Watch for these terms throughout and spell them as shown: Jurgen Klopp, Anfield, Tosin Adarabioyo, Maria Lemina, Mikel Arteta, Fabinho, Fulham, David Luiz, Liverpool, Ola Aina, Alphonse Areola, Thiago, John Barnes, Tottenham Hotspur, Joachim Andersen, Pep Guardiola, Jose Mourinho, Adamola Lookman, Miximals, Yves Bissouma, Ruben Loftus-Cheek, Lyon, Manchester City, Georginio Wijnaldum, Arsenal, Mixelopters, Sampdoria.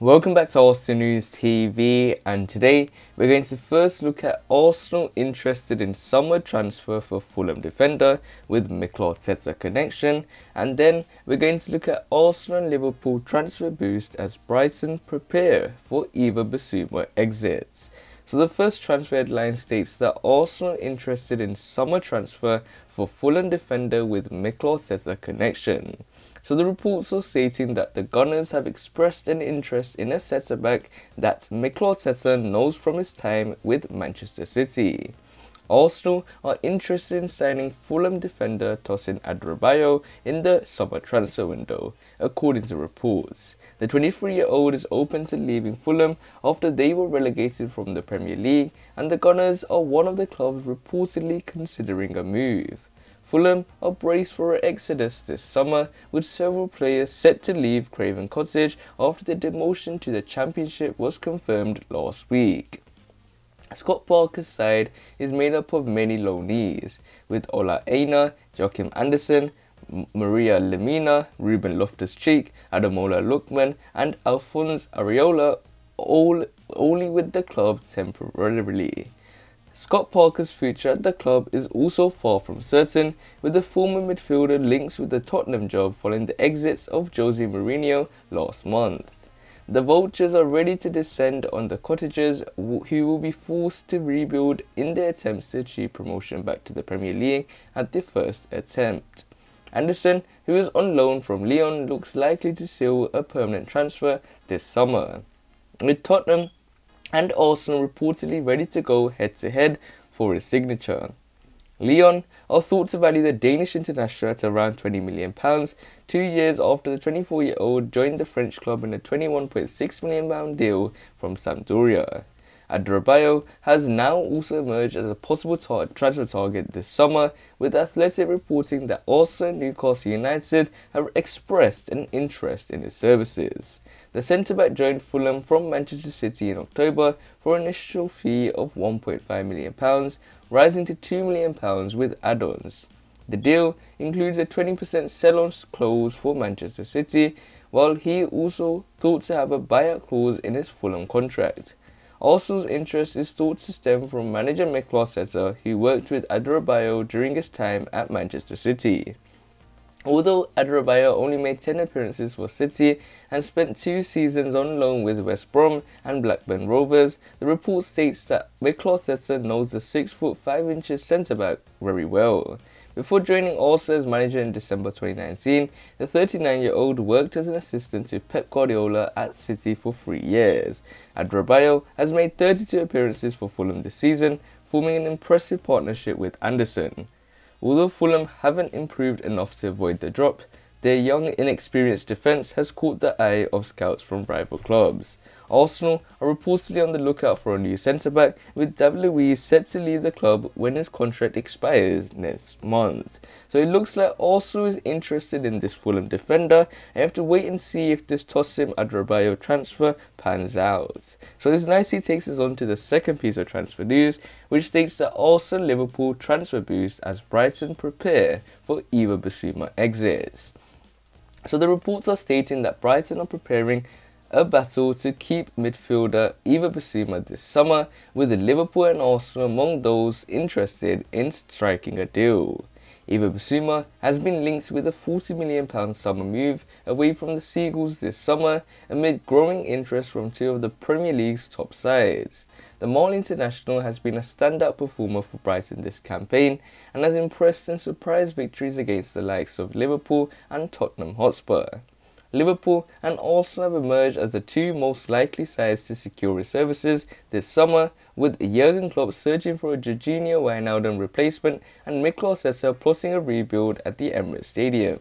Welcome back to Arsenal News TV, and today we're going to first look at Arsenal interested in summer transfer for Fulham defender with Mikel Arteta connection, and then we're going to look at Arsenal and Liverpool transfer boost as Brighton prepare for Yves Bissouma exits. So the first transfer headline states that Arsenal interested in summer transfer for Fulham defender with Mikel Arteta connection. So the reports are stating that the Gunners have expressed an interest in a centre-back that Mikel Arteta knows from his time with Manchester City. Arsenal are interested in signing Fulham defender Tosin Adarabioyo in the summer transfer window, according to reports. The 23-year-old is open to leaving Fulham after they were relegated from the Premier League, and the Gunners are one of the clubs reportedly considering a move. Fulham are braced for an exodus this summer, with several players set to leave Craven Cottage after the demotion to the Championship was confirmed last week. Scott Parker's side is made up of many loanees, with Ola Aina, Joachim Andersen, Maria Lemina, Ruben Loftus-Cheek, Adamola Lookman and Alphonse Areola all only with the club temporarily. Scott Parker's future at the club is also far from certain, with the former midfielder links with the Tottenham job following the exits of Jose Mourinho last month. The Vultures are ready to descend on the Cottagers, who will be forced to rebuild in their attempts to achieve promotion back to the Premier League at the first attempt. Andersen, who is on loan from Lyon, looks likely to seal a permanent transfer this summer, with Tottenham and Arsenal reportedly ready to go head-to-head for his signature. Lyon are thought to value the Danish international at around £20 million, 2 years after the 24-year-old joined the French club in a £21.6 million deal from Sampdoria. Adarabioyo has now also emerged as a possible transfer target this summer, with Athletic reporting that Arsenal and Newcastle United have expressed an interest in his services. The centre-back joined Fulham from Manchester City in October for an initial fee of £1.5 million, rising to £2 million with add-ons. The deal includes a 20% sell-on clause for Manchester City, while he also thought to have a buyout clause in his Fulham contract. Arsenal's interest is thought to stem from manager Mikel Arteta, who worked with Adarabioyo during his time at Manchester City. Although Adarabioyo only made 10 appearances for City and spent 2 seasons on loan with West Brom and Blackburn Rovers, the report states that Mikel Arteta knows the 6'5" centre-back very well. Before joining Arsenal as manager in December 2019, the 39-year-old worked as an assistant to Pep Guardiola at City for 3 years. Adarabioyo has made 32 appearances for Fulham this season, forming an impressive partnership with Andersen. Although Fulham haven't improved enough to avoid the drop, their young, inexperienced defence has caught the eye of scouts from rival clubs. Arsenal are reportedly on the lookout for a new centre-back, with David Luiz set to leave the club when his contract expires next month. So it looks like Arsenal is interested in this Fulham defender, and have to wait and see if this Tosin Adarabioyo transfer pans out. So this nicely takes us on to the second piece of transfer news, which states that Arsenal Liverpool transfer boost as Brighton prepare for Yves Bissouma exits. So the reports are stating that Brighton are preparing a battle to keep midfielder Yves Bissouma this summer, with Liverpool and Arsenal among those interested in striking a deal. Yves Bissouma has been linked with a £40 million summer move away from the Seagulls this summer, amid growing interest from two of the Premier League's top sides. The Mali international has been a standout performer for Brighton this campaign, and has impressed in surprise victories against the likes of Liverpool and Tottenham Hotspur. Liverpool and Arsenal have emerged as the two most likely sides to secure his services this summer, with Jurgen Klopp searching for a Georginio Wijnaldum replacement and Mikel Arteta plotting a rebuild at the Emirates Stadium.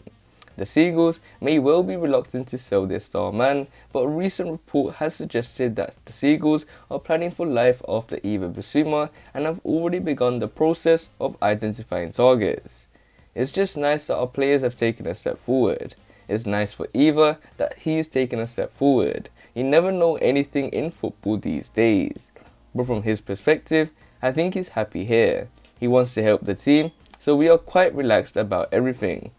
The Seagulls may well be reluctant to sell their star man, but a recent report has suggested that the Seagulls are planning for life after Yves Bissouma and have already begun the process of identifying targets. It's just nice that our players have taken a step forward. It's nice for Yves that he's taken a step forward. You never know anything in football these days. But from his perspective, I think he's happy here. He wants to help the team, so we are quite relaxed about everything.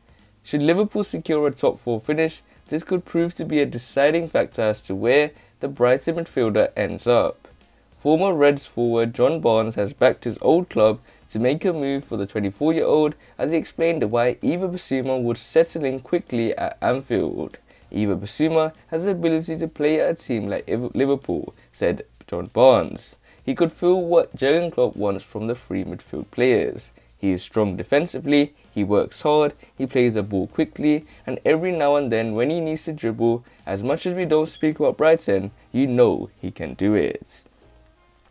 Should Liverpool secure a top 4 finish, this could prove to be a deciding factor as to where the Brighton midfielder ends up. Former Reds forward John Barnes has backed his old club to make a move for the 24-year-old as he explained why Yves Bissouma would settle in quickly at Anfield. Yves Bissouma has the ability to play at a team like Liverpool, said John Barnes. He could feel what Jurgen Klopp wants from the three midfield players. He is strong defensively, he works hard, he plays the ball quickly, and every now and then when he needs to dribble, as much as we don't speak about Brighton, you know he can do it.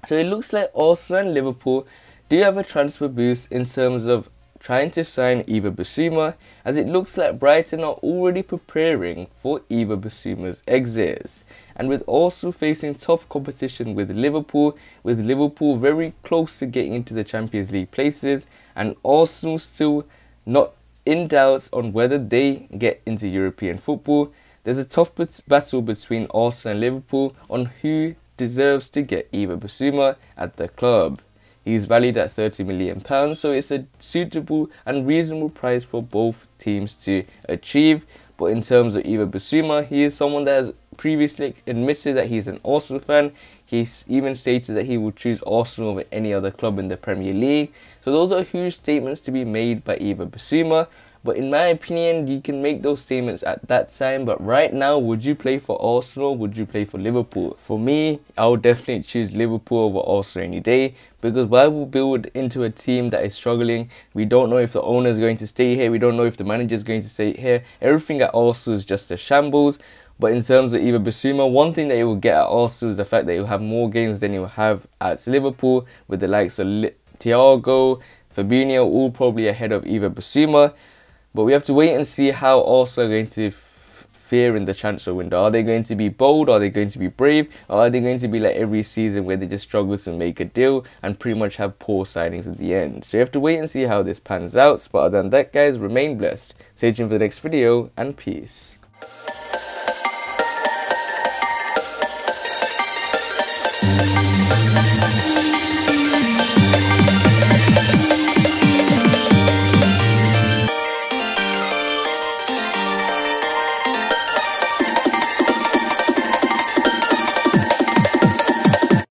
So it looks like Arsenal and Liverpool do have a transfer boost in terms of trying to sign Yves Bissouma, as it looks like Brighton are already preparing for Yves Bissouma's exit. And with Arsenal facing tough competition with Liverpool very close to getting into the Champions League places, and Arsenal still not in doubt on whether they get into European football, there's a tough battle between Arsenal and Liverpool on who deserves to get Yves Bissouma at the club. He's valued at £30 million, so it's a suitable and reasonable price for both teams to achieve. But in terms of Yves Bissouma, he is someone that has previously admitted that he's an Arsenal fan. He's even stated that he would choose Arsenal over any other club in the Premier League. So those are huge statements to be made by Yves Bissouma. But in my opinion, you can make those statements at that time. But right now, would you play for Arsenal? Would you play for Liverpool? For me, I would definitely choose Liverpool over Arsenal any day. Because why will build into a team that is struggling? We don't know if the owner is going to stay here. We don't know if the manager is going to stay here. Everything at Arsenal is just a shambles. But in terms of Yves Bissouma, one thing that he will get at Arsenal is the fact that he will have more games than he will have at Liverpool, with the likes of Thiago, Fabinho, all probably ahead of Yves Bissouma. But we have to wait and see how Arsenal are going to fare in the transfer window. Are they going to be bold? Are they going to be brave? Or are they going to be like every season where they just struggle to make a deal and pretty much have poor signings at the end? So you have to wait and see how this pans out. But other than that, guys, remain blessed. Stay tuned for the next video, and peace.